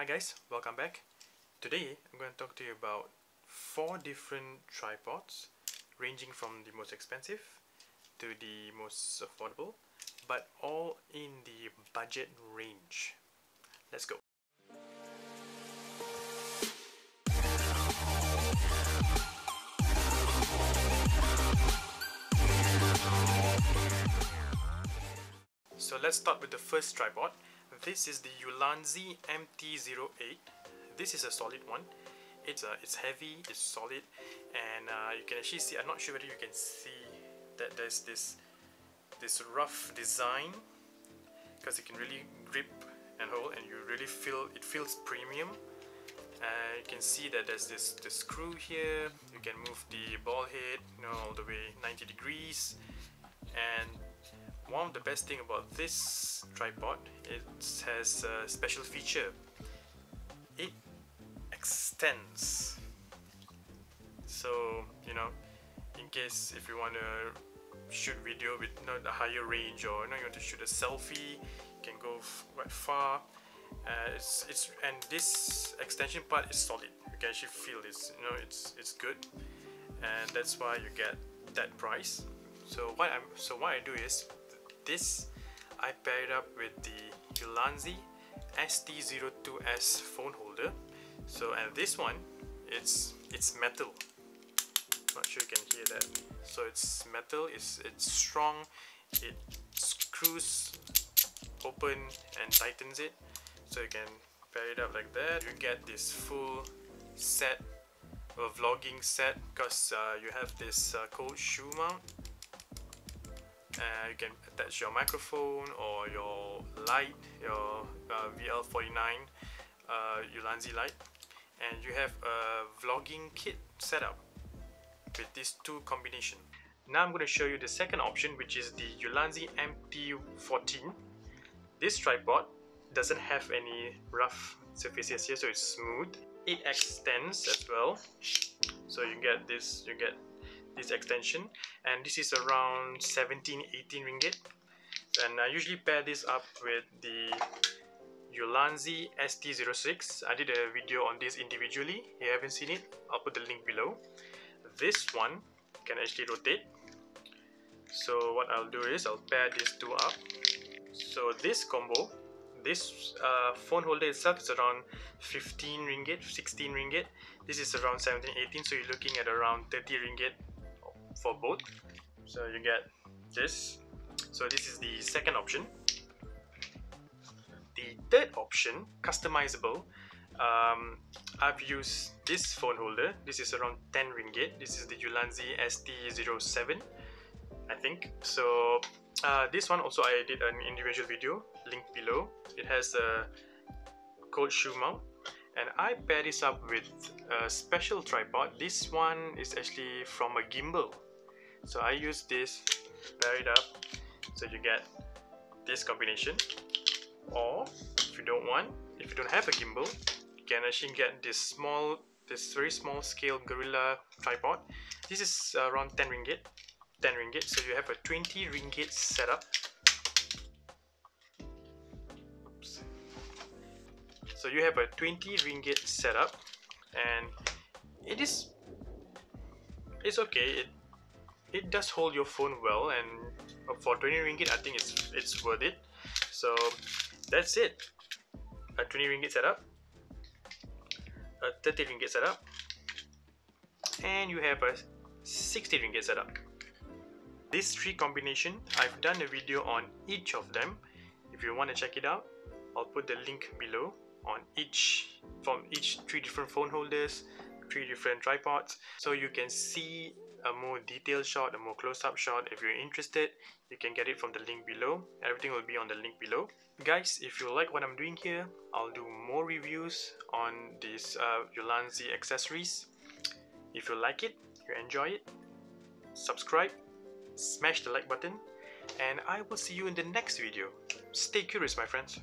Hi guys, welcome back. Today I'm going to talk to you about 4 different tripods, ranging from the most expensive to the most affordable, but all in the budget range. Let's go. So let's start with the first tripod. This is the Ulanzi MT-08. This is a solid one. It's heavy, it's solid, and you can actually see, I'm not sure whether you can see that there's this rough design, because you can really grip and hold, and you really feel, it feels premium. You can see that there's this screw here. You can move the ball head, you know, all the way 90 degrees. And one of the best thing about this tripod, it has a special feature. It extends. So, you know, in case if you want to shoot video with a higher range, or you want to shoot a selfie, you can go quite far. And this extension part is solid. You can actually feel this. You know, it's good, and that's why you get that price. So what I do is this, I pair it up with the Ulanzi ST-02S phone holder. So, and this one, it's metal. Not sure you can hear that. So it's metal. It's strong. It screws open and tightens it. So you can pair it up like that. You get this full set, a vlogging set, because you have this cold shoe mount. You can attach your microphone or your light, your VL49 Ulanzi light, and you have a vlogging kit setup with these two combination. Now I'm going to show you the second option, which is the Ulanzi MT14. This tripod doesn't have any rough surfaces here, so it's smooth. It extends as well, so you get this. You get this extension, and this is around 17-18 ringgit, and I usually pair this up with the Ulanzi ST06. I did a video on this individually. If you haven't seen it, I'll put the link below. This one can actually rotate, so what I'll do is I'll pair these two up. So this combo, this phone holder itself is around 15 ringgit, 16 ringgit. This is around 17, 18, so you're looking at around 30 ringgit for both. So you get this. So this is the second option. The third option, customizable. I've used this phone holder. This is around 10 ringgit. This is the Ulanzi ST-07, I think. So this one also I did an individual video, link below. It has a cold shoe mount, and I pair this up with a special tripod. This one is actually from a gimbal, so I use this, pair it up, so you get this combination. Or if you don't have a gimbal, you can actually get this small, this very small scale gorilla tripod. This is around 10 ringgit, so you have a 20 ringgit setup. Oops. So you have a 20 ringgit setup, and it's okay. It does hold your phone well, and for 20 ringgit, I think it's worth it. So that's it. A 20 ringgit setup, a 30 ringgit setup, and you have a 60 ringgit setup. These three combination, I've done a video on each of them. If you want to check it out, I'll put the link below on each, from each three different phone holders, three different tripods, so you can see a more detailed shot, a more close-up shot. If you're interested, you can get it from the link below. Everything will be on the link below. Guys, if you like what I'm doing here, I'll do more reviews on these Ulanzi accessories. If you like it, you enjoy it, subscribe, smash the like button, and I will see you in the next video. Stay curious, my friends.